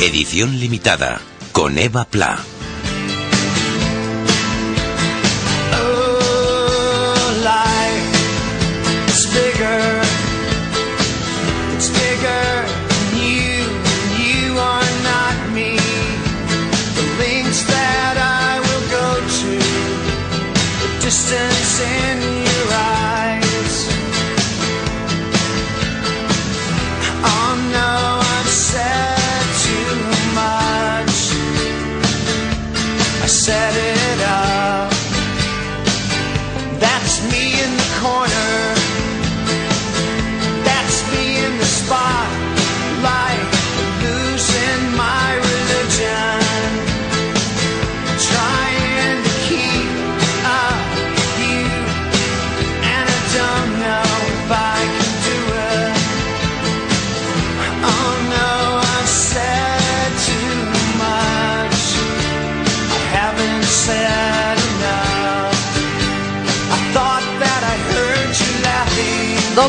Edición limitada con Eva Pla.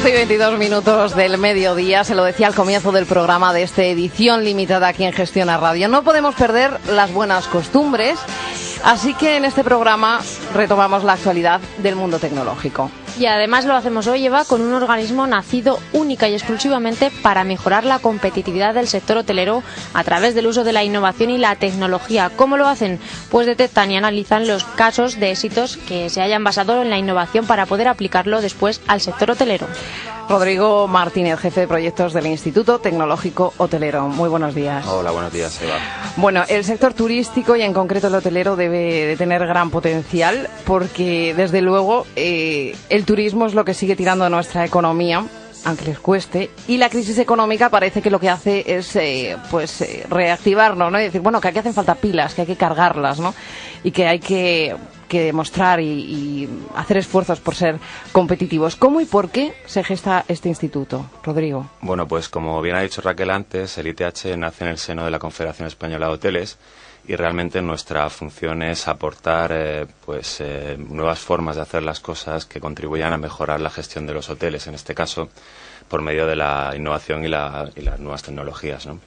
Y 22 minutos del mediodía, se lo decía al comienzo del programa de esta edición limitada aquí en Gestiona Radio. No podemos perder las buenas costumbres, así que en este programa retomamos la actualidad del mundo tecnológico. Y además lo hacemos hoy, Eva, con un organismo nacido única y exclusivamente para mejorar la competitividad del sector hotelero a través del uso de la innovación y la tecnología. ¿Cómo lo hacen? Pues detectan y analizan los casos de éxitos que se hayan basado en la innovación para poder aplicarlo después al sector hotelero. Rodrigo Martínez, jefe de proyectos del Instituto Tecnológico Hotelero. Muy buenos días. Hola, buenos días, Eva. Bueno, el sector turístico y en concreto el hotelero debe de tener gran potencial porque, desde luego, el turismo es lo que sigue tirando de nuestra economía, aunque les cueste, y la crisis económica parece que lo que hace es reactivarnos, ¿no? Y decir, bueno, que aquí hacen falta pilas, que hay que cargarlas, ¿no? Y que hay que demostrar y hacer esfuerzos por ser competitivos. ¿Cómo y por qué se gesta este instituto, Rodrigo? Bueno, pues como bien ha dicho Raquel antes, el ITH nace en el seno de la Confederación Española de Hoteles y realmente nuestra función es aportar nuevas formas de hacer las cosas que contribuyan a mejorar la gestión de los hoteles, en este caso por medio de la innovación y las nuevas tecnologías, ¿no?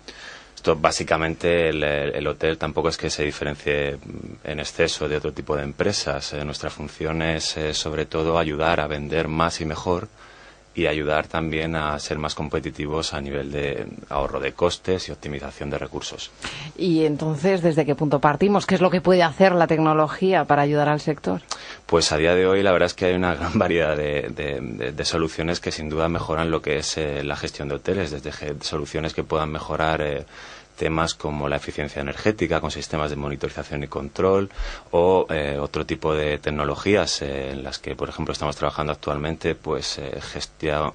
Esto básicamente el hotel tampoco es que se diferencie en exceso de otro tipo de empresas. Nuestra función es sobre todo ayudar a vender más y mejor y ayudar también a ser más competitivos a nivel de ahorro de costes y optimización de recursos. Y entonces, ¿desde qué punto partimos? ¿Qué es lo que puede hacer la tecnología para ayudar al sector? Pues a día de hoy la verdad es que hay una gran variedad de soluciones que sin duda mejoran lo que es la gestión de hoteles, desde soluciones que puedan mejorar temas como la eficiencia energética con sistemas de monitorización y control o otro tipo de tecnologías en las que, por ejemplo, estamos trabajando actualmente, pues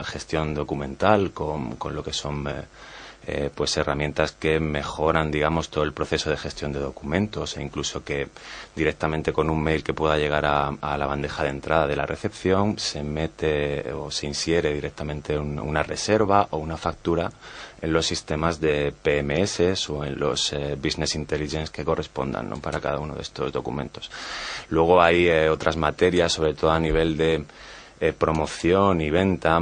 gestión documental con lo que son herramientas que mejoran, digamos, todo el proceso de gestión de documentos e incluso que directamente con un mail que pueda llegar a la bandeja de entrada de la recepción se mete o se insiere directamente una reserva o una factura en los sistemas de PMS o en los Business Intelligence que correspondan, ¿no?, para cada uno de estos documentos. Luego hay otras materias, sobre todo a nivel de promoción y venta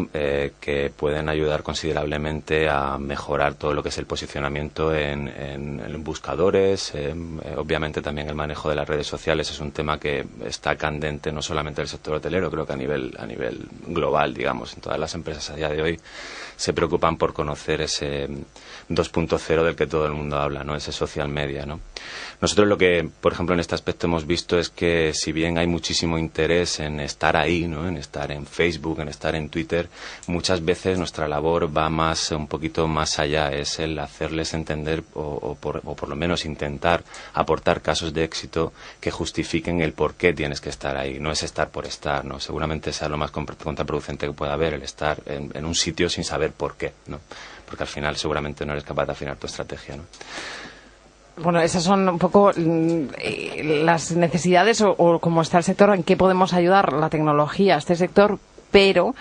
que pueden ayudar considerablemente a mejorar todo lo que es el posicionamiento en buscadores. Obviamente también el manejo de las redes sociales es un tema que está candente no solamente en el sector hotelero, creo que a nivel global, digamos, en todas las empresas a día de hoy se preocupan por conocer ese 2.0 del que todo el mundo habla, ¿no?, ese social media, ¿no? Nosotros lo que, por ejemplo, en este aspecto hemos visto es que si bien hay muchísimo interés en estar ahí, ¿no?, en estar en Facebook, en estar en Twitter, muchas veces nuestra labor va más, un poquito más allá, es el hacerles entender o por lo menos intentar aportar casos de éxito que justifiquen el por qué tienes que estar ahí, no es estar por estar, ¿no? Seguramente sea lo más contraproducente que pueda haber, el estar en un sitio sin saber por qué, ¿no?, porque al final seguramente no eres capaz de afinar tu estrategia, ¿no? Bueno, esas son un poco las necesidades o cómo está el sector, en qué podemos ayudar la tecnología a este sector, pero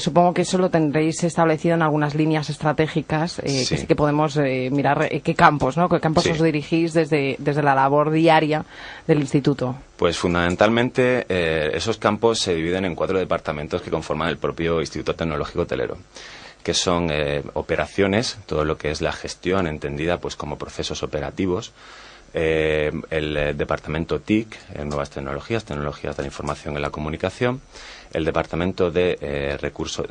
supongo que eso lo tendréis establecido en algunas líneas estratégicas, sí. Que sí que podemos mirar qué campos, ¿no? ¿Qué campos sí os dirigís desde la labor diaria del instituto? Pues fundamentalmente esos campos se dividen en 4 departamentos que conforman el propio Instituto Tecnológico Hotelero, que son operaciones, todo lo que es la gestión entendida pues como procesos operativos, el departamento TIC, nuevas tecnologías, tecnologías de la información y la comunicación, el departamento de recursos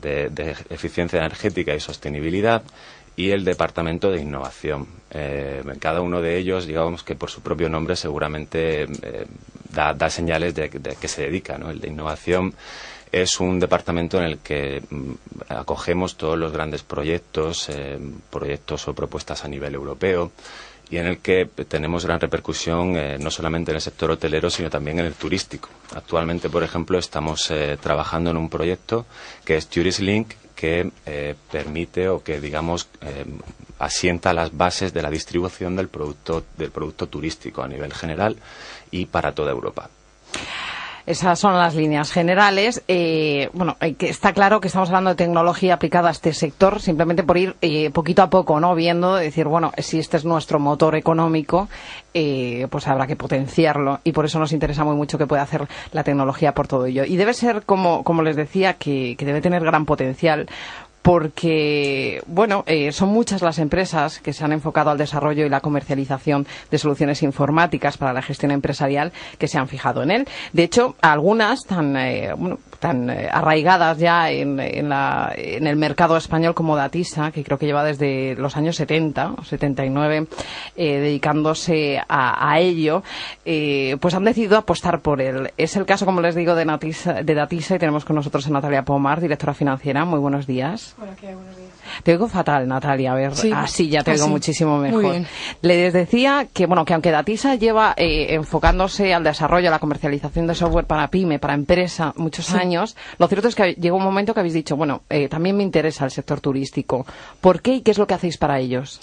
de eficiencia energética y sostenibilidad y el departamento de innovación. Cada uno de ellos, digamos que por su propio nombre seguramente da señales de que se dedica, ¿no? El de innovación es un departamento en el que acogemos todos los grandes proyectos, proyectos o propuestas a nivel europeo, y en el que tenemos gran repercusión no solamente en el sector hotelero, sino también en el turístico. Actualmente, por ejemplo, estamos trabajando en un proyecto que es TurisLink, que permite o que, digamos, asienta las bases de la distribución del producto turístico a nivel general y para toda Europa. Esas son las líneas generales. Bueno, está claro que estamos hablando de tecnología aplicada a este sector, simplemente por ir poquito a poco, ¿no? Viendo, decir, bueno, si este es nuestro motor económico, pues habrá que potenciarlo. Y por eso nos interesa muy mucho que pueda hacer la tecnología por todo ello. Y debe ser, como les decía, que debe tener gran potencial. Porque, bueno, son muchas las empresas que se han enfocado al desarrollo y la comercialización de soluciones informáticas para la gestión empresarial que se han fijado en él. De hecho, algunas tan arraigadas ya en el mercado español como Datisa, que creo que lleva desde los años 70 o 79 dedicándose a ello, pues han decidido apostar por él. Es el caso, como les digo, de Datisa, y tenemos con nosotros a Natalia Pomar, directora financiera. Muy buenos días. Hola, ¿qué hay? Buenos días. Te oigo fatal, Natalia. A ver, sí. Así ya te oigo muchísimo mejor. Muy bien. Les decía que, bueno, que aunque Datisa lleva enfocándose al desarrollo, a la comercialización de software para pyme, para empresa, muchos años, lo cierto es que llegó un momento que habéis dicho, bueno, también me interesa el sector turístico. ¿Por qué y qué es lo que hacéis para ellos?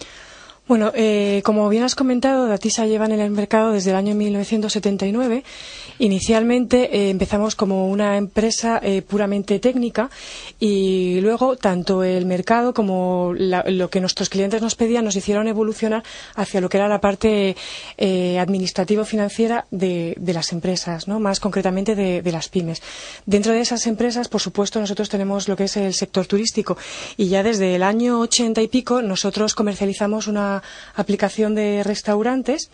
Bueno, como bien has comentado, Datisa llevan en el mercado desde el año 1979. Inicialmente empezamos como una empresa puramente técnica, y luego tanto el mercado como lo que nuestros clientes nos pedían nos hicieron evolucionar hacia lo que era la parte administrativo-financiera de las empresas, ¿no? Más concretamente de las pymes. Dentro de esas empresas, por supuesto, nosotros tenemos lo que es el sector turístico, y ya desde el año 80 y pico nosotros comercializamos una aplicación de restaurantes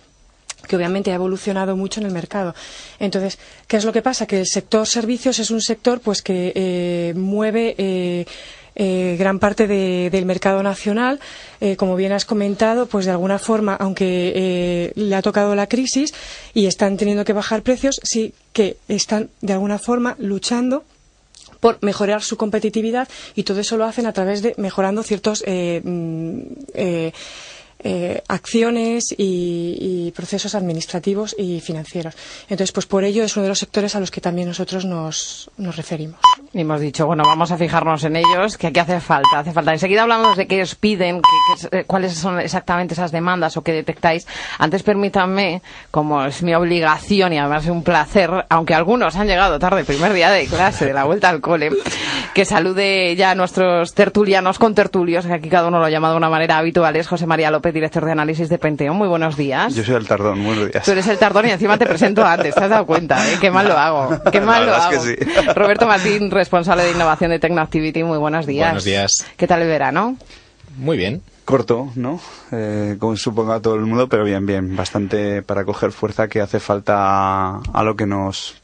que obviamente ha evolucionado mucho en el mercado. Entonces, ¿qué es lo que pasa? Que el sector servicios es un sector pues que mueve gran parte del mercado nacional. Como bien has comentado, pues de alguna forma, aunque le ha tocado la crisis y están teniendo que bajar precios, sí que están de alguna forma luchando por mejorar su competitividad, y todo eso lo hacen a través de mejorando ciertos acciones y procesos administrativos y financieros. Entonces, pues por ello es uno de los sectores a los que también nosotros nos referimos. Y hemos dicho, bueno, vamos a fijarnos en ellos, que aquí hace falta. Enseguida hablamos de qué os piden, cuáles son exactamente esas demandas o qué detectáis. Antes permítanme, como es mi obligación y además es un placer, aunque algunos han llegado tarde el primer día de clase, de la vuelta al cole, que salude ya a nuestros tertulianos con tertulios, que aquí cada uno lo llama de una manera habitual. Es José María López, director de análisis de Penteo. Muy buenos días. Yo soy el tardón, buenos días. Tú eres el tardón y encima te presento antes, ¿te has dado cuenta? ¿Eh? Qué mal lo hago, qué mal lo hago. Es que sí. Roberto Martín, responsable de innovación de Tecnoactuality. Muy buenos días. Buenos días. ¿Qué tal el verano? Muy bien. Corto, ¿no? Como supongo a todo el mundo, pero bien, bastante para coger fuerza, que hace falta para lo que nos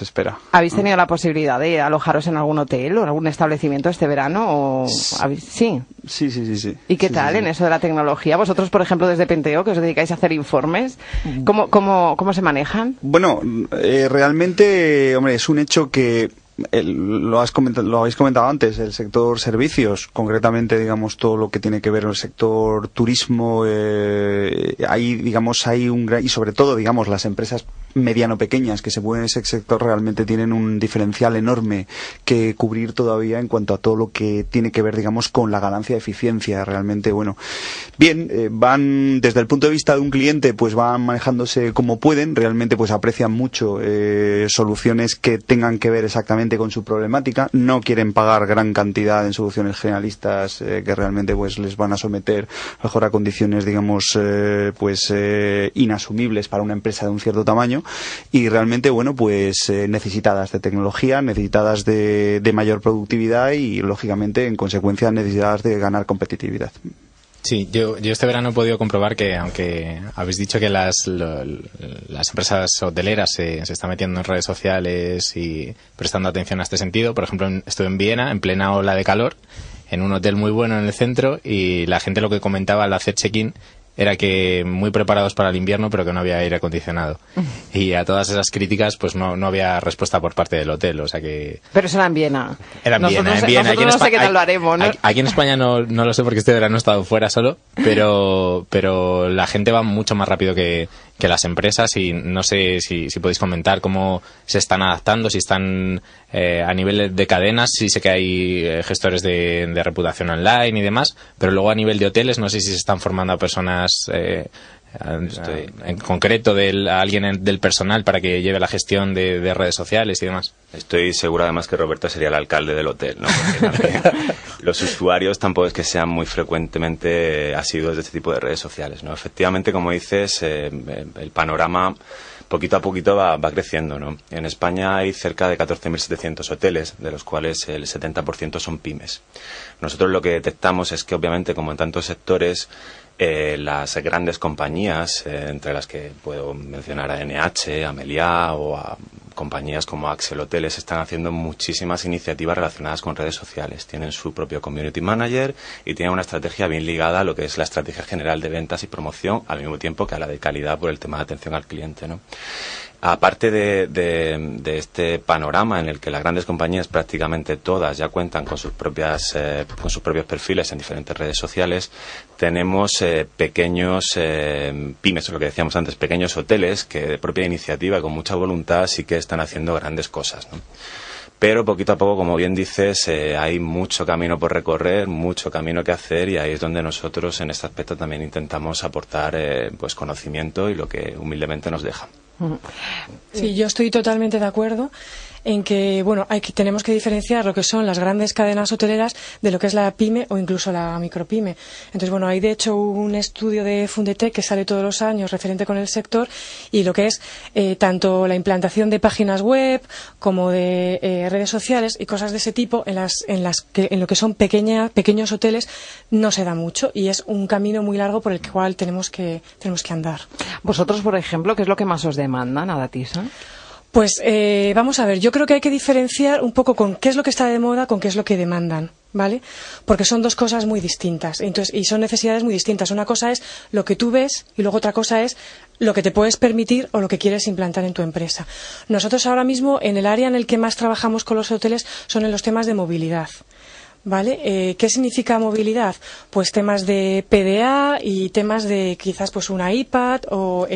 espera. ¿Habéis tenido la posibilidad de alojaros en algún hotel o en algún establecimiento este verano? O... ¿Sí? Sí. ¿Y qué tal en eso de la tecnología? Vosotros, por ejemplo, desde Penteo, que os dedicáis a hacer informes, ¿cómo se manejan? Bueno, realmente, hombre, es un hecho que... lo habéis comentado antes, el sector servicios, concretamente, digamos, todo lo que tiene que ver con el sector turismo, hay un gran, y sobre todo, digamos, las empresas mediano-pequeñas que se mueven en ese sector realmente tienen un diferencial enorme que cubrir todavía en cuanto a todo lo que tiene que ver, digamos, con la ganancia de eficiencia. Realmente, bueno, bien, van desde el punto de vista de un cliente, pues van manejándose como pueden, realmente pues aprecian mucho soluciones que tengan que ver exactamente con su problemática, no quieren pagar gran cantidad en soluciones generalistas que realmente pues les van a someter mejor a condiciones, digamos, inasumibles para una empresa de un cierto tamaño, año, y realmente, bueno, pues necesitadas de tecnología, necesitadas de mayor productividad y, lógicamente, en consecuencia, necesitadas de ganar competitividad. Sí, yo este verano he podido comprobar que, aunque habéis dicho que las empresas hoteleras se están metiendo en redes sociales y prestando atención a este sentido, por ejemplo, estuve en Viena, en plena ola de calor, en un hotel muy bueno en el centro, y la gente lo que comentaba al hacer check-in era que muy preparados para el invierno, pero que no había aire acondicionado. Y a todas esas críticas, pues no había respuesta por parte del hotel, o sea que... Pero eso era en Viena. Era en Viena, en Viena. Nosotros no sé qué tal lo haremos, ¿no? Aquí en España no lo sé porque este verano he estado fuera solo, pero la gente va mucho más rápido que las empresas, y no sé si podéis comentar cómo se están adaptando, si están a nivel de cadenas, sí sé que hay gestores de reputación online y demás, pero luego a nivel de hoteles no sé si se están formando a personas en concreto a alguien del personal para que lleve la gestión de redes sociales y demás. Estoy seguro además que Roberto sería el alcalde del hotel, ¿no? Los usuarios tampoco es que sean muy frecuentemente asiduos de este tipo de redes sociales, ¿no? Efectivamente, como dices, el panorama poquito a poquito va creciendo, ¿no? En España hay cerca de 14.700 hoteles, de los cuales el 70% son pymes. Nosotros lo que detectamos es que, obviamente, como en tantos sectores, las grandes compañías, entre las que puedo mencionar a NH, a Melia o a compañías como Axel Hoteles, están haciendo muchísimas iniciativas relacionadas con redes sociales. Tienen su propio community manager y tienen una estrategia bien ligada a lo que es la estrategia general de ventas y promoción, al mismo tiempo que a la de calidad por el tema de atención al cliente, ¿no? Aparte de este panorama en el que las grandes compañías, prácticamente todas, ya cuentan con sus propios perfiles en diferentes redes sociales, tenemos pequeños pymes, lo que decíamos antes, pequeños hoteles que de propia iniciativa, con mucha voluntad, sí que están haciendo grandes cosas, ¿no? Pero poquito a poco, como bien dices, hay mucho camino por recorrer, mucho camino que hacer, y ahí es donde nosotros en este aspecto también intentamos aportar pues conocimiento y lo que humildemente nos deja. Sí, yo estoy totalmente de acuerdo en que, bueno, tenemos que diferenciar lo que son las grandes cadenas hoteleras de lo que es la pyme o incluso la micropyme. Entonces, bueno, hay de hecho un estudio de Fundetec que sale todos los años referente con el sector, y lo que es tanto la implantación de páginas web como de redes sociales y cosas de ese tipo en lo que son pequeños hoteles no se da mucho, y es un camino muy largo por el cual tenemos que andar. Vosotros, por ejemplo, ¿qué es lo que más os demandan a Datisa? Pues vamos a ver, yo creo que hay que diferenciar un poco con qué es lo que está de moda, con qué es lo que demandan, ¿vale? Porque son dos cosas muy distintas, entonces, y son necesidades muy distintas. Una cosa es lo que tú ves y luego otra cosa es lo que te puedes permitir o lo que quieres implantar en tu empresa. Nosotros ahora mismo, en el área en el que más trabajamos con los hoteles, son en los temas de movilidad, ¿vale? ¿Qué significa movilidad? Pues temas de PDA y temas de quizás pues una iPad o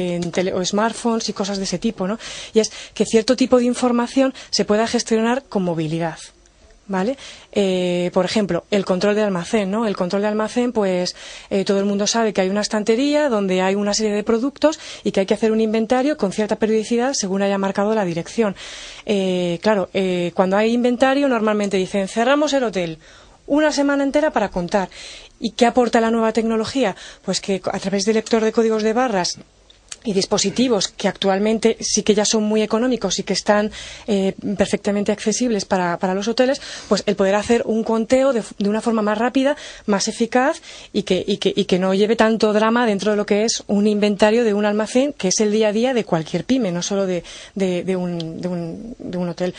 smartphones y cosas de ese tipo, ¿no? Y es que cierto tipo de información se pueda gestionar con movilidad, ¿vale? Por ejemplo, el control de almacén, ¿no? El control de almacén, pues todo el mundo sabe que hay una estantería donde hay una serie de productos y que hay que hacer un inventario con cierta periodicidad según haya marcado la dirección. Claro, cuando hay inventario normalmente dicen cerramos el hotel una semana entera para contar. ¿Y qué aporta la nueva tecnología? Pues que a través del lector de códigos de barras y dispositivos que actualmente sí que ya son muy económicos y que están perfectamente accesibles para los hoteles, pues el poder hacer un conteo de una forma más rápida, más eficaz y que no lleve tanto drama dentro de lo que es un inventario de un almacén, que es el día a día de cualquier pyme, no solo de un hotel.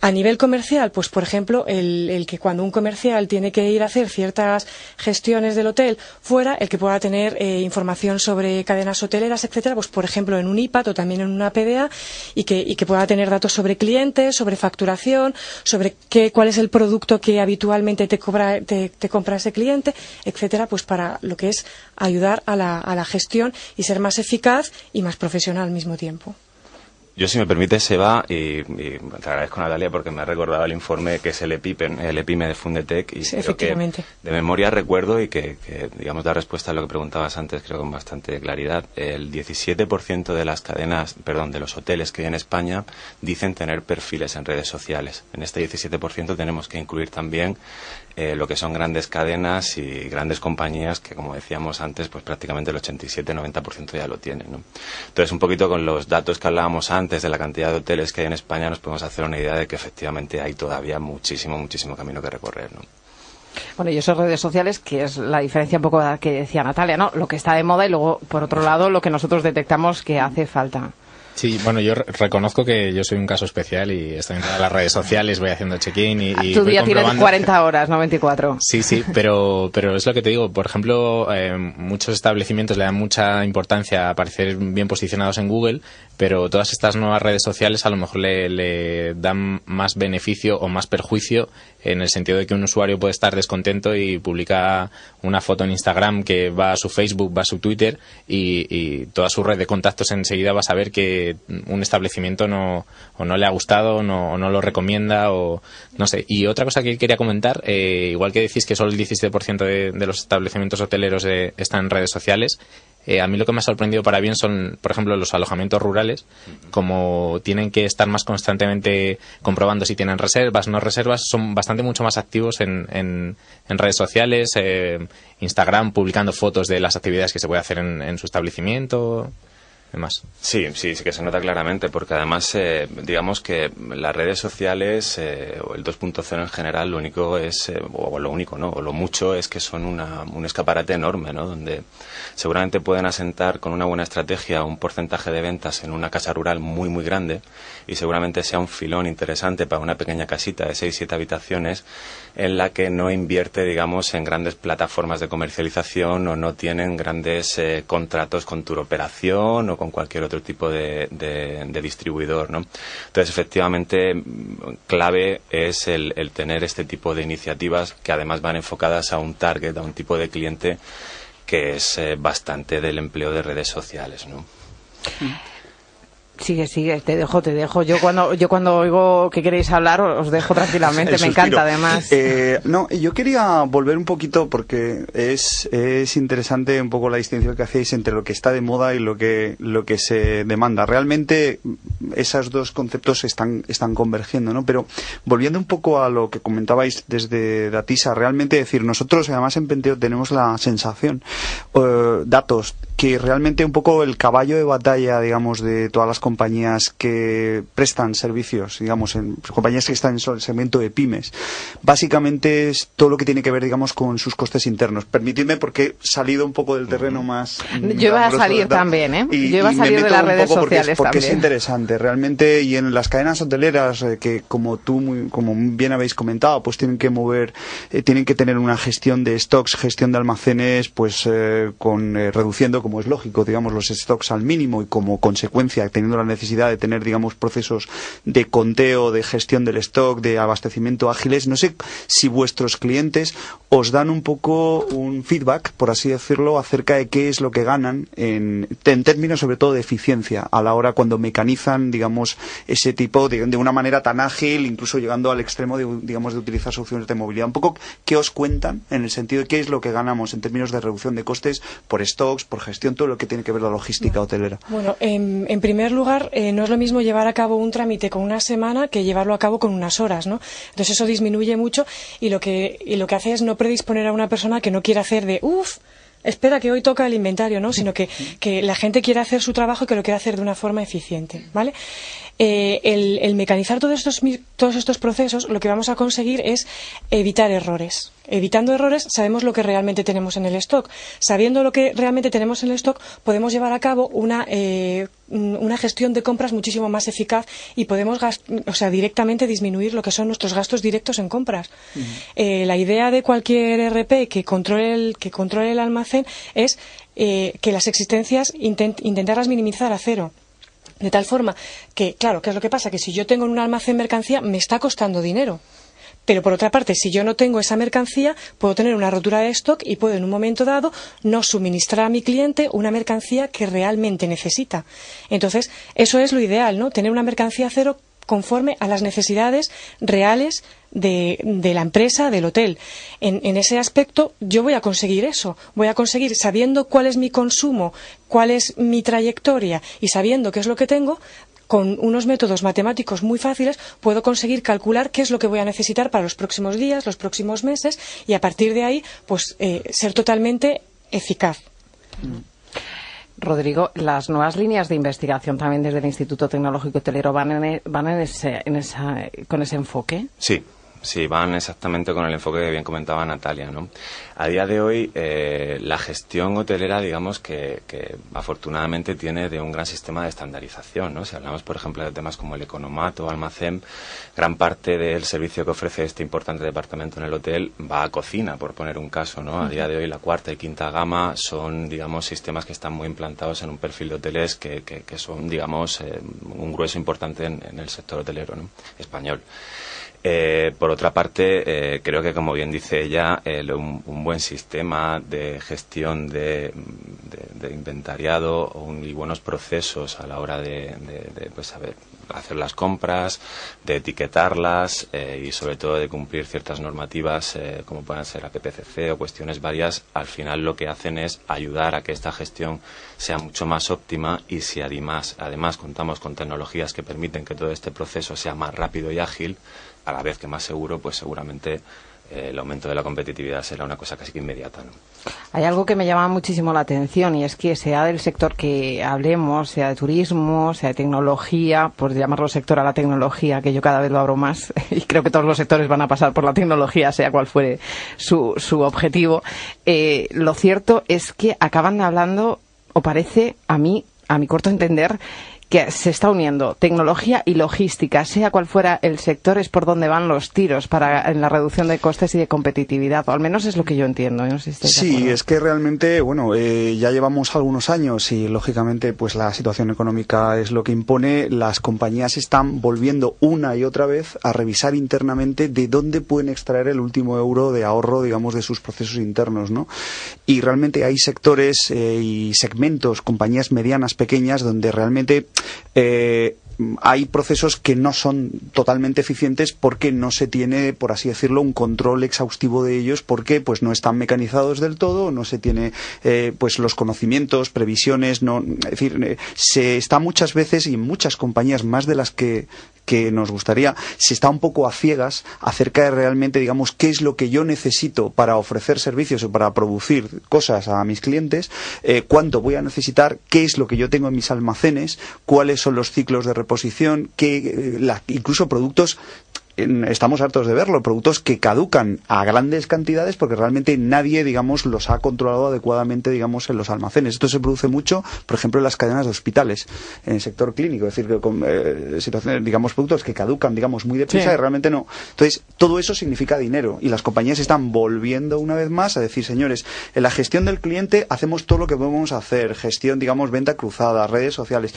A nivel comercial, pues por ejemplo, el que cuando un comercial tiene que ir a hacer ciertas gestiones del hotel fuera, el que pueda tener información sobre cadenas hoteleras, etcétera, pues por ejemplo en un iPad o también en una PDA, y que pueda tener datos sobre clientes, sobre facturación, sobre cuál es el producto que habitualmente te compra ese cliente, etcétera, pues para lo que es ayudar a la gestión y ser más eficaz y más profesional al mismo tiempo. Yo, si me permites, Eva, y te agradezco, Natalia, porque me ha recordado el informe que es el EPIME de Fundetec. Y sí, efectivamente. Que de memoria recuerdo y que, digamos, da respuesta a lo que preguntabas antes, creo, con bastante claridad. El 17% de las cadenas, perdón, de los hoteles que hay en España dicen tener perfiles en redes sociales. En este 17% tenemos que incluir también lo que son grandes cadenas y grandes compañías que, como decíamos antes, pues prácticamente el 87-90% ya lo tienen, ¿no? Entonces, un poquito con los datos que hablábamos antes de la cantidad de hoteles que hay en España, nos podemos hacer una idea de que efectivamente hay todavía muchísimo, muchísimo camino que recorrer, ¿no? Bueno, y esas redes sociales, que es la diferencia un poco que decía Natalia, ¿no? Lo que está de moda y luego, por otro lado, lo que nosotros detectamos que hace falta. Sí, bueno, yo reconozco que yo soy un caso especial y estoy en todas las redes sociales, voy haciendo check-in y tu día tiene 40 horas, no 24. Sí, sí, pero es lo que te digo. Por ejemplo, muchos establecimientos le dan mucha importancia a aparecer bien posicionados en Google, pero todas estas nuevas redes sociales a lo mejor le dan más beneficio o más perjuicio, en el sentido de que un usuario puede estar descontento y publica una foto en Instagram que va a su Facebook, va a su Twitter y toda su red de contactos enseguida va a saber que un establecimiento no o no le ha gustado o no lo recomienda o no sé. Y otra cosa que quería comentar, igual que decís que solo el 17% de los establecimientos hoteleros están en redes sociales, a mí lo que me ha sorprendido para bien son, por ejemplo, los alojamientos rurales, como tienen que estar más constantemente comprobando si tienen reservas, no reservas, son bastante mucho más activos en redes sociales, Instagram, publicando fotos de las actividades que se puede hacer en su establecimiento. Sí, sí, sí que se nota claramente, porque además, digamos que las redes sociales, o el 2.0 en general, lo único es, o lo único no, o lo mucho es que son un escaparate enorme, ¿no? Donde seguramente pueden asentar con una buena estrategia un porcentaje de ventas en una casa rural muy, muy grande, y seguramente sea un filón interesante para una pequeña casita de 6-7 habitaciones en la que no invierte, digamos, en grandes plataformas de comercialización o no tienen grandes contratos con turoperación o con cualquier otro tipo de distribuidor, ¿no? Entonces, efectivamente, clave es el tener este tipo de iniciativas que además van enfocadas a un target, a un tipo de cliente que es bastante del empleo de redes sociales, ¿no? Sigue, sigue, te dejo. Yo cuando oigo que queréis hablar os dejo tranquilamente, me encanta además. No, yo quería volver un poquito porque es interesante un poco la distinción que hacéis entre lo que está de moda y lo que se demanda. Realmente esos dos conceptos están convergiendo, ¿no? Pero volviendo un poco a lo que comentabais desde Datisa, realmente decir, nosotros además en Penteo tenemos la sensación, datos, que realmente un poco el caballo de batalla, digamos, de todas las compañías que prestan servicios, digamos, compañías que están en el segmento de pymes, básicamente es todo lo que tiene que ver, digamos, con sus costes internos. Permitidme, porque he salido un poco del terreno más... Yo iba a salir también, ¿eh? Yo iba a salir de las redes sociales porque es interesante, realmente, y en las cadenas hoteleras que, como bien habéis comentado, pues tienen que mover, tienen que tener una gestión de stocks, gestión de almacenes, pues reduciendo, como es lógico, digamos, los stocks al mínimo y como consecuencia teniendo la necesidad de tener, digamos, procesos de conteo, de gestión del stock, de abastecimiento ágiles. No sé si vuestros clientes os dan un poco un feedback, por así decirlo, acerca de qué es lo que ganan en términos sobre todo de eficiencia a la hora cuando mecanizan, digamos, ese tipo de una manera tan ágil, incluso llegando al extremo de, digamos, de utilizar soluciones de movilidad. Un poco qué os cuentan en el sentido de qué es lo que ganamos en términos de reducción de costes por stocks, por gestión, todo lo que tiene que ver la logística hotelera. Bueno, en primer lugar, no es lo mismo llevar a cabo un trámite con una semana que llevarlo a cabo con unas horas, ¿no? Entonces eso disminuye mucho y lo que hace es no predisponer a una persona que no quiere hacer de espera que hoy toca el inventario, ¿no? Sino que la gente quiere hacer su trabajo y que lo quiere hacer de una forma eficiente, ¿vale? El mecanizar todos estos procesos, lo que vamos a conseguir es evitar errores. Evitando errores, sabemos lo que realmente tenemos en el stock. Sabiendo lo que realmente tenemos en el stock, podemos llevar a cabo una gestión de compras muchísimo más eficaz y podemos directamente disminuir lo que son nuestros gastos directos en compras. Uh-huh. La idea de cualquier ERP que controle el almacén es que las existencias intentarlas minimizar a cero. De tal forma que, claro, ¿qué es lo que pasa? Que si yo tengo en un almacén mercancía, me está costando dinero. Pero por otra parte, si yo no tengo esa mercancía, puedo tener una rotura de stock y puedo en un momento dado no suministrar a mi cliente una mercancía que realmente necesita. Entonces, eso es lo ideal, ¿no? Tener una mercancía cero conforme a las necesidades reales de la empresa, del hotel. En ese aspecto yo voy a conseguir eso, voy a conseguir, sabiendo cuál es mi consumo, cuál es mi trayectoria y sabiendo qué es lo que tengo, con unos métodos matemáticos muy fáciles puedo conseguir calcular qué es lo que voy a necesitar para los próximos días, los próximos meses, y a partir de ahí pues ser totalmente eficaz. Rodrigo, las nuevas líneas de investigación también desde el Instituto Tecnológico Hotelero van con ese enfoque. Sí, van exactamente con el enfoque que bien comentaba Natalia, ¿no? A día de hoy, la gestión hotelera, digamos que afortunadamente tiene de un gran sistema de estandarización, ¿no? Si hablamos, por ejemplo, de temas como el economato, almacén, gran parte del servicio que ofrece este importante departamento en el hotel va a cocina, por poner un caso, ¿no? A día de hoy, la cuarta y quinta gama son, digamos, sistemas que están muy implantados en un perfil de hoteles que son, digamos, un grueso importante en el sector hotelero, ¿no? Español. Por otra parte, creo que, como bien dice ella, un buen sistema de gestión de inventariado y buenos procesos a la hora de hacer las compras, de etiquetarlas y sobre todo de cumplir ciertas normativas como puedan ser APPCC o cuestiones varias, al final lo que hacen es ayudar a que esta gestión sea mucho más óptima, y si además contamos con tecnologías que permiten que todo este proceso sea más rápido y ágil, a la vez que más seguro, pues seguramente el aumento de la competitividad será una cosa casi que inmediata, ¿no? Hay algo que me llama muchísimo la atención, y es que sea del sector que hablemos, sea de turismo, sea de tecnología, por llamarlo sector a la tecnología, que yo cada vez lo abro más y creo que todos los sectores van a pasar por la tecnología, sea cual fuere su objetivo. Lo cierto es que acaban hablando, o parece a mi corto entender, que se está uniendo tecnología y logística, sea cual fuera el sector, es por donde van los tiros en la reducción de costes y de competitividad, o al menos es lo que yo entiendo. No sé si estáis de acuerdo. Sí, es que realmente, bueno, ya llevamos algunos años y lógicamente pues la situación económica es lo que impone. Las compañías están volviendo una y otra vez a revisar internamente de dónde pueden extraer el último euro de ahorro, digamos, de sus procesos internos, ¿no? Y realmente hay sectores y segmentos, compañías medianas, pequeñas, donde realmente hay procesos que no son totalmente eficientes porque no se tiene, por así decirlo, un control exhaustivo de ellos, porque pues no están mecanizados del todo, no se tiene pues los conocimientos, previsiones, no, es decir, se está muchas veces, y en muchas compañías más de las que nos gustaría, se está un poco a ciegas acerca de realmente, digamos, qué es lo que yo necesito para ofrecer servicios o para producir cosas a mis clientes, cuánto voy a necesitar, qué es lo que yo tengo en mis almacenes, cuáles son los ciclos de reposición, incluso productos. Estamos hartos de verlo, productos que caducan a grandes cantidades porque realmente nadie, digamos, los ha controlado adecuadamente, digamos, en los almacenes. Esto se produce mucho, por ejemplo, en las cadenas de hospitales, en el sector clínico, es decir, que con situaciones, digamos, productos que caducan, digamos, muy deprisa, sí, y realmente no. Entonces, todo eso significa dinero, y las compañías están volviendo una vez más a decir, señores, en la gestión del cliente hacemos todo lo que podemos hacer, gestión, digamos, venta cruzada, redes sociales.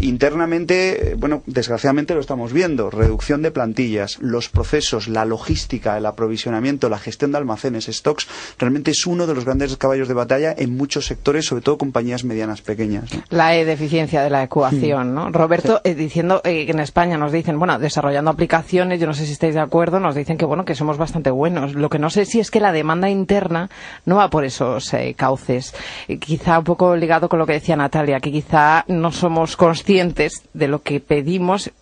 Internamente, bueno, desgraciadamente lo estamos viendo, reducción de plantillas, los procesos, la logística, el aprovisionamiento, la gestión de almacenes, stocks, realmente es uno de los grandes caballos de batalla en muchos sectores, sobre todo compañías medianas, pequeñas, ¿no? La deficiencia de la ecuación, ¿no? Roberto, sí, diciendo que en España nos dicen, bueno, desarrollando aplicaciones, yo no sé si estáis de acuerdo, nos dicen que, bueno, que somos bastante buenos. Lo que no sé si es que la demanda interna no va por esos cauces. Quizá un poco ligado con lo que decía Natalia, que quizá no somos conscientes de lo que pedimos,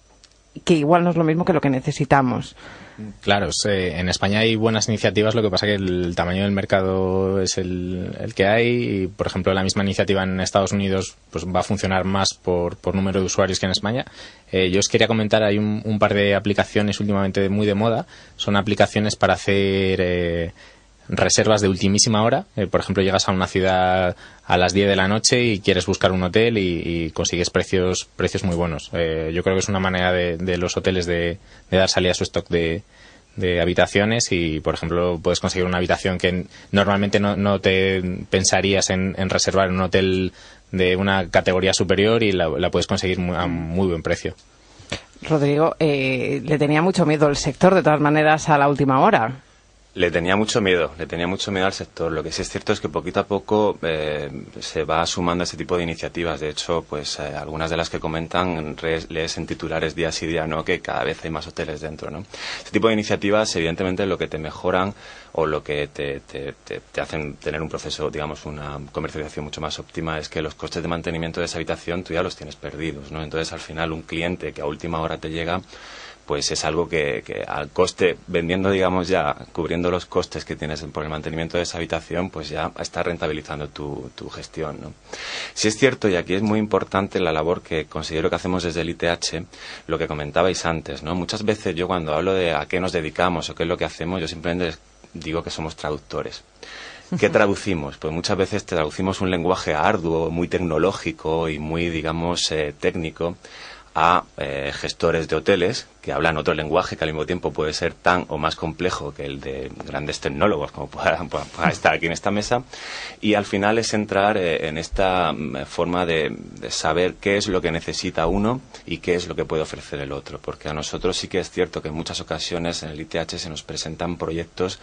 que igual no es lo mismo que lo que necesitamos. Claro, en España hay buenas iniciativas, lo que pasa que el tamaño del mercado es el que hay, y por ejemplo la misma iniciativa en Estados Unidos pues va a funcionar más por número de usuarios que en España. Yo os quería comentar, hay un par de aplicaciones últimamente muy de moda, son aplicaciones para hacer reservas de ultimísima hora. Por ejemplo, llegas a una ciudad a las 10 de la noche y quieres buscar un hotel y consigues precios muy buenos. Yo creo que es una manera de los hoteles de dar salida a su stock de habitaciones, y por ejemplo puedes conseguir una habitación que normalmente no te pensarías en reservar en un hotel de una categoría superior, y la puedes conseguir a muy buen precio. Rodrigo, le tenía mucho miedo el sector, de todas maneras, a la última hora. Le tenía mucho miedo al sector. Lo que sí es cierto es que poquito a poco se va sumando este tipo de iniciativas. De hecho, pues algunas de las que comentan lees en titulares día sí día no, que cada vez hay más hoteles dentro, ¿no? Este tipo de iniciativas, evidentemente, lo que te mejoran o lo que te hacen tener un proceso, digamos, una comercialización mucho más óptima, es que los costes de mantenimiento de esa habitación tú ya los tienes perdidos, ¿no? Entonces, al final, un cliente que a última hora te llega, pues es algo que al coste, vendiendo, digamos, ya cubriendo los costes que tienes por el mantenimiento de esa habitación, pues ya estás rentabilizando tu gestión, ¿no? Sí es cierto, y aquí es muy importante la labor que considero que hacemos desde el ITH, lo que comentabais antes, ¿no? Muchas veces yo, cuando hablo de a qué nos dedicamos o qué es lo que hacemos, yo simplemente les digo que somos traductores. ¿Qué traducimos? Pues muchas veces traducimos un lenguaje arduo, muy tecnológico y muy, digamos, técnico, a gestores de hoteles que hablan otro lenguaje que al mismo tiempo puede ser tan o más complejo que el de grandes tecnólogos, como puedan estar aquí en esta mesa, y al final es entrar en esta forma de saber qué es lo que necesita uno y qué es lo que puede ofrecer el otro, porque a nosotros sí que es cierto que en muchas ocasiones en el ITH se nos presentan proyectos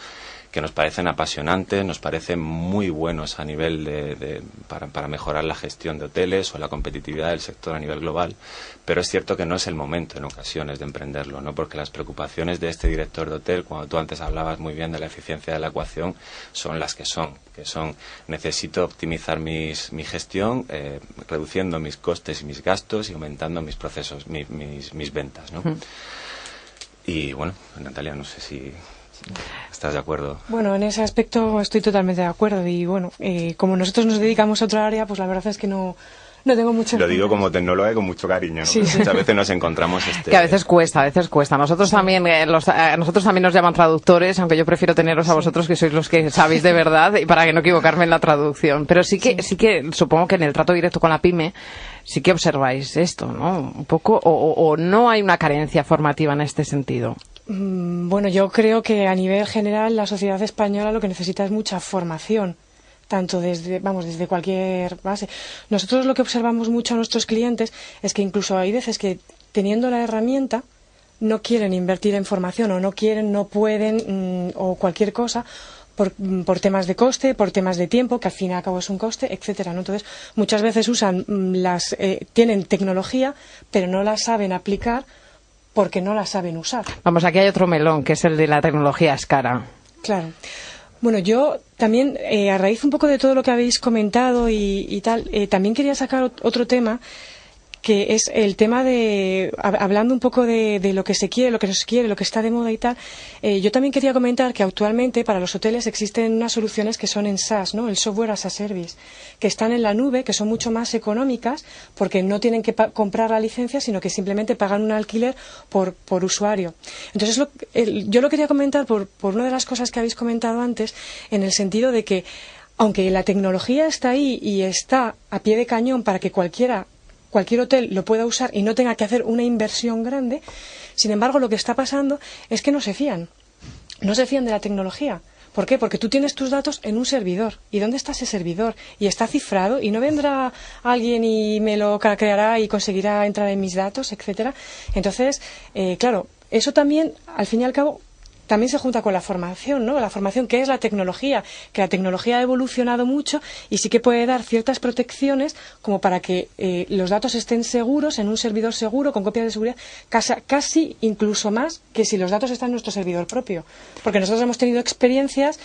que nos parecen apasionantes, nos parecen muy buenos a nivel para mejorar la gestión de hoteles o la competitividad del sector a nivel global, pero es cierto que no es el momento en ocasiones de emprenderlo, ¿no? Porque las preocupaciones de este director de hotel, cuando tú antes hablabas muy bien de la eficiencia de la ecuación, son las que son necesito optimizar mi gestión, reduciendo mis costes y mis gastos y aumentando mis procesos, mis ventas, ¿no? Y bueno, Natalia, no sé si ¿estás de acuerdo? Bueno, en ese aspecto estoy totalmente de acuerdo y bueno, como nosotros nos dedicamos a otra área, pues la verdad es que no tengo mucho... Lo digo como tecnóloga y con mucho cariño, ¿no? Sí, sí. Muchas veces nos encontramos... Que a veces cuesta, a veces cuesta. Nosotros también nosotros también nos llaman traductores, aunque yo prefiero teneros a vosotros, que sois los que sabéis de verdad, y para que no equivocarme en la traducción. Pero sí que supongo que en el trato directo con la pyme sí que observáis esto, ¿no? Un poco, o no hay una carencia formativa en este sentido. Bueno, yo creo que a nivel general la sociedad española lo que necesita es mucha formación, tanto desde cualquier base. Nosotros lo que observamos mucho a nuestros clientes es que incluso hay veces que teniendo la herramienta no quieren invertir en formación o no quieren, no pueden o cualquier cosa por temas de coste, por temas de tiempo, que al fin y al cabo es un coste, etcétera, ¿no? Entonces, muchas veces tienen tecnología, pero no la saben aplicar porque no la saben usar. Vamos, aquí hay otro melón, que es el de la tecnología es cara. Claro. Bueno, yo también, a raíz un poco de todo lo que habéis comentado y tal, también quería sacar otro tema, que es el tema de, hablando un poco de lo que se quiere, lo que no se quiere, lo que está de moda y tal, yo también quería comentar que actualmente para los hoteles existen unas soluciones que son en SaaS, ¿no? El software as a service, que están en la nube, que son mucho más económicas porque no tienen que comprar la licencia, sino que simplemente pagan un alquiler por usuario. Entonces, yo lo quería comentar por una de las cosas que habéis comentado antes, en el sentido de que, aunque la tecnología está ahí y está a pie de cañón para que cualquier hotel lo pueda usar y no tenga que hacer una inversión grande, sin embargo, lo que está pasando es que no se fían de la tecnología. ¿Por qué? Porque tú tienes tus datos en un servidor. ¿Y dónde está ese servidor? Y está cifrado y no vendrá alguien y me lo craqueará y conseguirá entrar en mis datos, etcétera. Entonces, claro, eso también, al fin y al cabo, también se junta con la formación, ¿no? La formación, que es la tecnología, que la tecnología ha evolucionado mucho y sí que puede dar ciertas protecciones como para que los datos estén seguros en un servidor seguro, con copias de seguridad, casi incluso más que si los datos están en nuestro servidor propio. Porque nosotros hemos tenido experiencias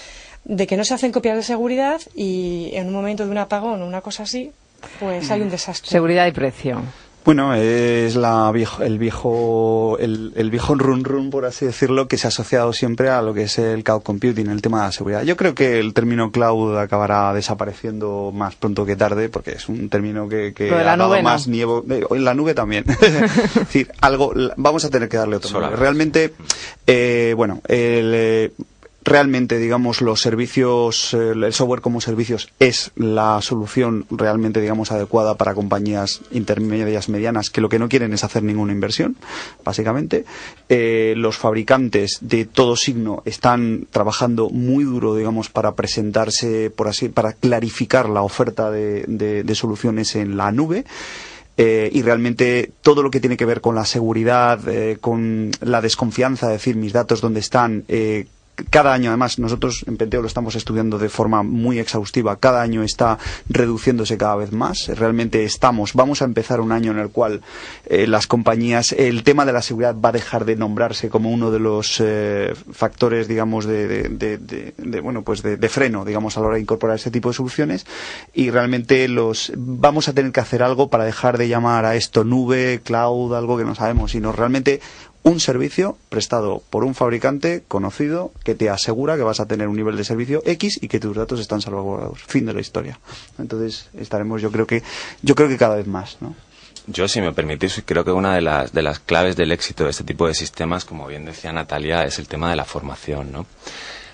de que no se hacen copias de seguridad y en un momento de un apagón o una cosa así, pues hay un desastre. Seguridad y precio. Bueno, es el viejo run run, por así decirlo, que se ha asociado siempre a lo que es el cloud computing, el tema de la seguridad. Yo creo que el término cloud acabará desapareciendo más pronto que tarde, porque es un término que ha dado más nieve. En la nube también. Es decir, algo vamos a tener que darle otro nombre. Realmente, realmente, digamos, los servicios, el software como servicios es la solución realmente, digamos, adecuada para compañías intermedias, medianas, que lo que no quieren es hacer ninguna inversión, básicamente. Los fabricantes de todo signo están trabajando muy duro, digamos, para presentarse, para clarificar la oferta de soluciones en la nube. y realmente todo lo que tiene que ver con la seguridad, con la desconfianza, decir mis datos dónde están. Cada año, además, nosotros en Penteo lo estamos estudiando de forma muy exhaustiva. Cada año está reduciéndose cada vez más. Realmente vamos a empezar un año en el cual las compañías, el tema de la seguridad va a dejar de nombrarse como uno de los factores, digamos, de freno, digamos, a la hora de incorporar este tipo de soluciones. Y realmente vamos a tener que hacer algo para dejar de llamar a esto nube, cloud, algo que no sabemos, sino realmente un servicio prestado por un fabricante conocido que te asegura que vas a tener un nivel de servicio X y que tus datos están salvaguardados. Fin de la historia. Entonces estaremos, yo creo que cada vez más, ¿no? Yo, si me permitís, creo que una de las claves del éxito de este tipo de sistemas, como bien decía Natalia, es el tema de la formación, ¿no?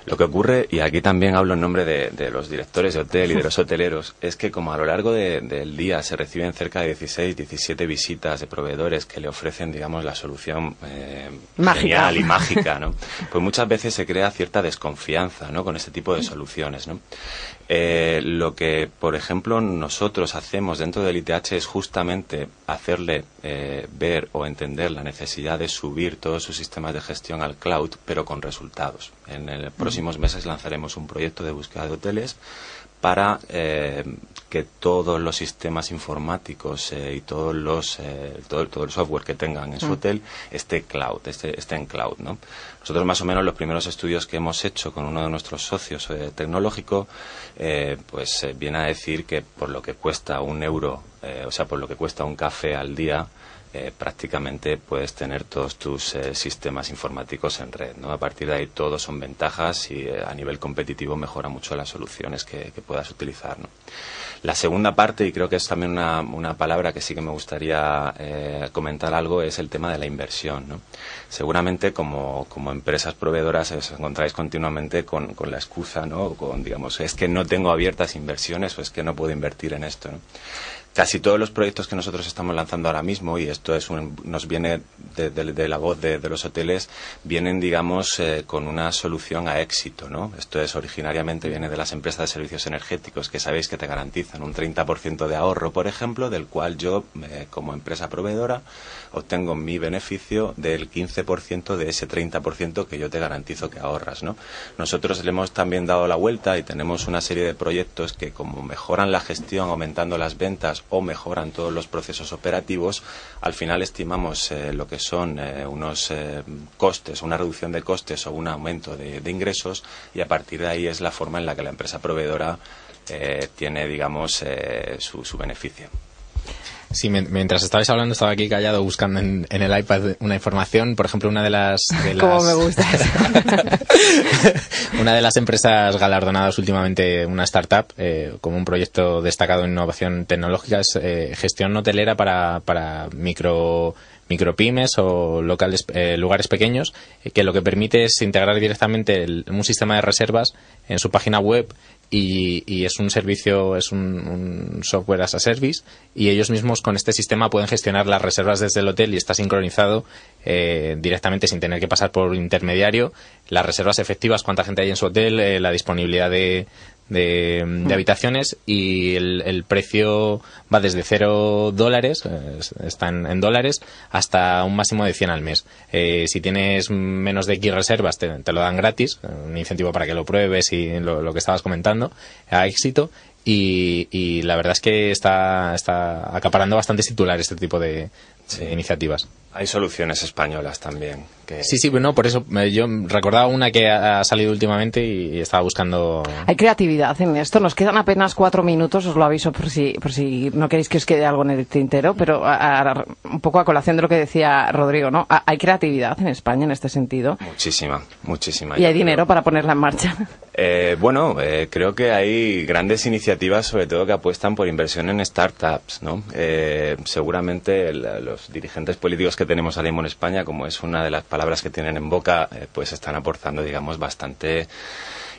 Lo que ocurre, y aquí también hablo en nombre de los directores de hotel y de los hoteleros, es que como a lo largo del día se reciben cerca de 16, 17 visitas de proveedores que le ofrecen, digamos, la solución genial y mágica, ¿no? Pues muchas veces se crea cierta desconfianza, ¿no?, con este tipo de soluciones, ¿no? Lo que, por ejemplo, nosotros hacemos dentro del ITH es justamente hacerle ver o entender la necesidad de subir todos sus sistemas de gestión al cloud, pero con resultados. En los próximos meses lanzaremos un proyecto de búsqueda de hoteles para que todos los sistemas informáticos y todo el software que tengan en su hotel esté en cloud, ¿no? Nosotros, más o menos, los primeros estudios que hemos hecho con uno de nuestros socios tecnológico, viene a decir que por lo que cuesta por lo que cuesta un café al día, prácticamente puedes tener todos tus sistemas informáticos en red, ¿no? A partir de ahí todo son ventajas y a nivel competitivo mejora mucho las soluciones que puedas utilizar, ¿no? La segunda parte, y creo que es también una palabra que sí que me gustaría comentar algo, es el tema de la inversión, ¿no? Seguramente como empresas proveedoras os encontráis continuamente con la excusa, ¿no?, con, digamos, es que no tengo abiertas inversiones o es que no puedo invertir en esto, ¿no? Casi todos los proyectos que nosotros estamos lanzando ahora mismo, y esto nos viene de la voz de los hoteles, vienen, digamos, con una solución a éxito, ¿no? Esto es, originariamente viene de las empresas de servicios energéticos, que sabéis que te garantizan un 30% de ahorro, por ejemplo, del cual yo, como empresa proveedora, obtengo mi beneficio del 15% de ese 30% que yo te garantizo que ahorras, ¿no? Nosotros le hemos también dado la vuelta y tenemos una serie de proyectos que, como mejoran la gestión aumentando las ventas o mejoran todos los procesos operativos, al final estimamos lo que son unos costes, una reducción de costes o un aumento de ingresos, y a partir de ahí es la forma en la que la empresa proveedora tiene, digamos, su beneficio. Sí, mientras estabais hablando estaba aquí callado buscando en el iPad una información. Por ejemplo, una de las ¿Cómo me gusta eso? Una de las empresas galardonadas últimamente, una startup, como un proyecto destacado en innovación tecnológica, es gestión hotelera para micropymes o lugares pequeños, que lo que permite es integrar directamente un sistema de reservas en su página web. Y es un servicio, es un software as a service, y ellos mismos con este sistema pueden gestionar las reservas desde el hotel y está sincronizado directamente sin tener que pasar por intermediario. Las reservas efectivas, cuánta gente hay en su hotel, la disponibilidad de habitaciones, y el precio va desde $0, está en dólares, hasta un máximo de 100 al mes. Si tienes menos de X reservas te lo dan gratis, un incentivo para que lo pruebes y lo que estabas comentando, a éxito. Y la verdad es que está acaparando bastantes titulares este tipo de iniciativas. Hay soluciones españolas también. Sí, bueno, por eso yo recordaba una que ha salido últimamente y estaba buscando. Hay creatividad en esto. Nos quedan apenas 4 minutos, os lo aviso por si no queréis que os quede algo en el tintero, pero un poco a colación de lo que decía Rodrigo, ¿no? Hay creatividad en España en este sentido. Muchísima. ¿Y hay dinero para ponerla en marcha? Creo que hay grandes iniciativas, sobre todo que apuestan por inversión en startups, ¿no? Seguramente los dirigentes políticos que tenemos ahora mismo en España, como es una de las palabras que tienen en boca, pues están aportando, digamos, bastante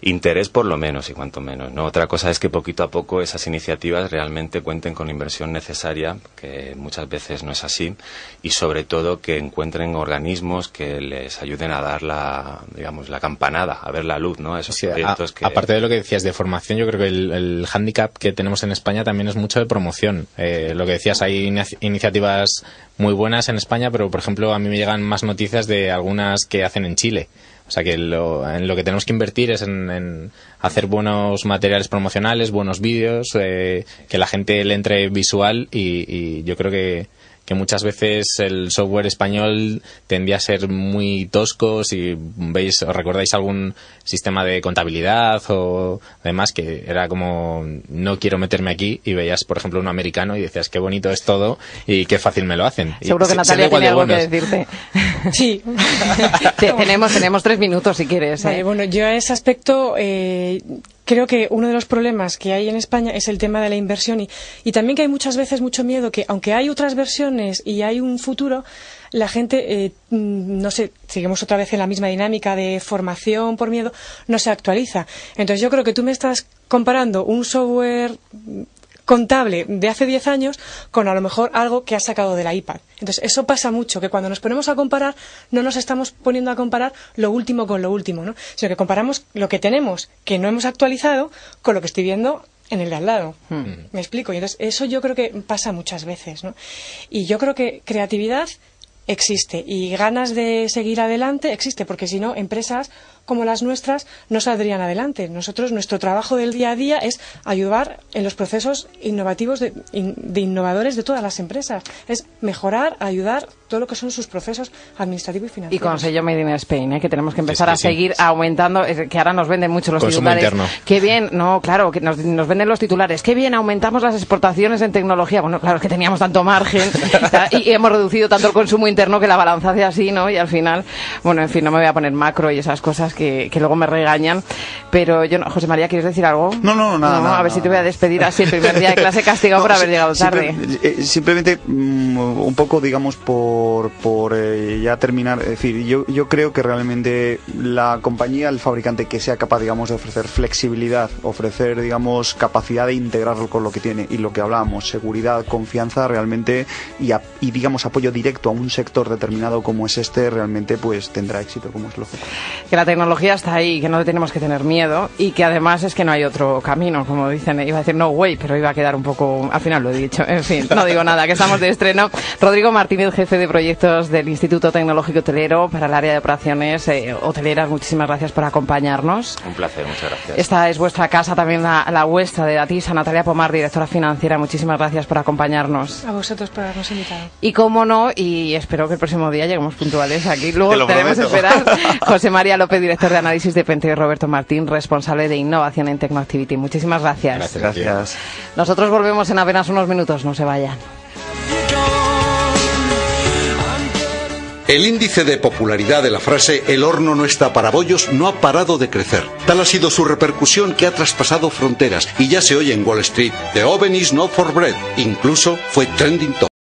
interés por lo menos y cuanto menos, ¿no? Otra cosa es que poquito a poco esas iniciativas realmente cuenten con la inversión necesaria, que muchas veces no es así, y sobre todo que encuentren organismos que les ayuden a dar la, digamos, la campanada, a ver la luz, ¿no? Esos proyectos que... Aparte de lo que decías de formación, yo creo que el hándicap que tenemos en España también es mucho de promoción. Lo que decías, hay iniciativas muy buenas en España, pero por ejemplo a mí me llegan más noticias de algunas que hacen en Chile. O sea que en lo que tenemos que invertir es en hacer buenos materiales promocionales, buenos vídeos, que la gente le entre visual y yo creo que muchas veces el software español tendía a ser muy tosco. Si veis o recordáis algún sistema de contabilidad o demás, que era como no quiero meterme aquí, y veías por ejemplo un americano y decías qué bonito es todo y qué fácil me lo hacen. Seguro que Natalia tiene algo que decirte. Sí. Tenemos 3 minutos si quieres. Vale, bueno, yo a ese aspecto... Creo que uno de los problemas que hay en España es el tema de la inversión y también que hay muchas veces mucho miedo que, aunque hay otras versiones y hay un futuro, la gente, no sé, seguimos otra vez en la misma dinámica de formación por miedo, no se actualiza. Entonces yo creo que tú me estás comparando un software contable de hace 10 años con a lo mejor algo que has sacado de la iPad. Entonces eso pasa mucho, que cuando nos ponemos a comparar no nos estamos poniendo a comparar lo último con lo último, ¿no? Sino que comparamos lo que tenemos, que no hemos actualizado, con lo que estoy viendo en el de al lado. ¿Me explico? Y entonces eso yo creo que pasa muchas veces, ¿no? Y yo creo que creatividad existe y ganas de seguir adelante existe, porque si no, empresas como las nuestras no saldrían adelante. Nosotros, nuestro trabajo del día a día es ayudar en los procesos innovativos de innovadores de todas las empresas, es mejorar, ayudar todo lo que son sus procesos administrativos y financieros. Y con sello Made in Spain, que tenemos que empezar a seguir aumentando, que ahora nos venden mucho los consumo titulares interno. Qué bien, no, claro, que nos venden los titulares, qué bien, aumentamos las exportaciones en tecnología. Bueno, claro, es que teníamos tanto margen y hemos reducido tanto el consumo interno que la balanza hace así, ¿no? Y al final, bueno, en fin, no me voy a poner macro y esas cosas que luego me regañan, pero yo no. José María, ¿quieres decir algo? No, nada. A ver si te voy a despedir así el primer día de clase castigado por haber llegado tarde. Simplemente un poco, digamos, por ya terminar, es decir, yo creo que realmente la compañía, el fabricante que sea capaz, digamos, de ofrecer flexibilidad, ofrecer, digamos, capacidad de integrarlo con lo que tiene y lo que hablábamos, seguridad, confianza, realmente, y digamos, apoyo directo a un sector determinado como es este, realmente pues tendrá éxito, como es lógico. Que la tecnología está ahí, que no le tenemos que tener miedo y que además es que no hay otro camino, como dicen. Iba a decir no way, pero iba a quedar un poco, al final lo he dicho, en fin, no digo nada, que estamos de estreno. Rodrigo Martínez, jefe de proyectos del Instituto Tecnológico Hotelero para el área de operaciones hoteleras, muchísimas gracias por acompañarnos. Un placer, muchas gracias. Esta es vuestra casa, también la vuestra de Datisa. Natalia Pomar, directora financiera, muchísimas gracias por acompañarnos. A vosotros por habernos invitado. Y cómo no, y espero que el próximo día lleguemos puntuales aquí. Luego tenemos que esperar. José María López, director de análisis de Penteo, y Roberto Martín, responsable de innovación en Tecnoactuality. Muchísimas gracias. Gracias. Nosotros volvemos en apenas unos minutos. No se vayan. El índice de popularidad de la frase "el horno no está para bollos" no ha parado de crecer. Tal ha sido su repercusión que ha traspasado fronteras y ya se oye en Wall Street: "The oven is not for bread". Incluso fue trending top.